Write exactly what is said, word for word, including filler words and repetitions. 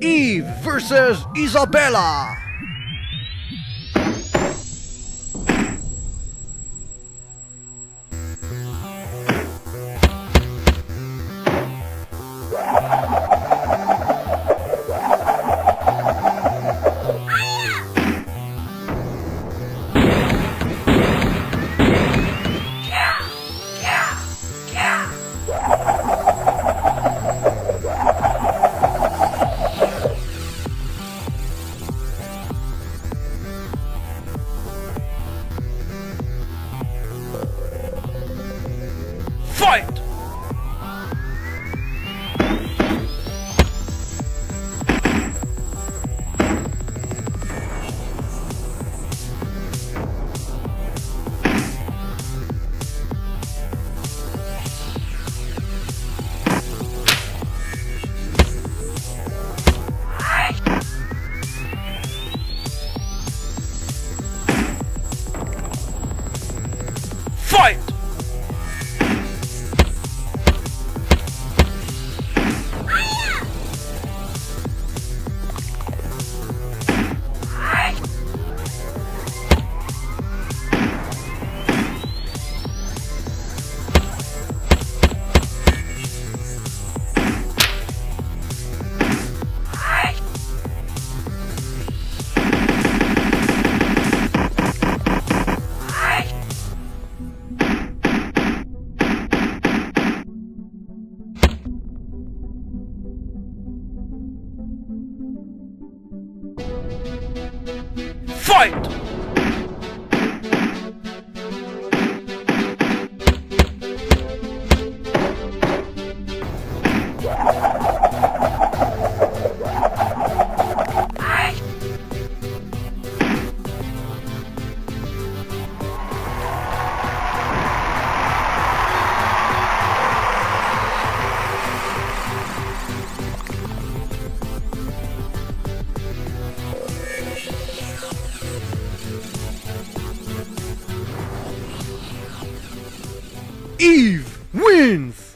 Eve versus Isabella. Fight! Fight! Eve wins!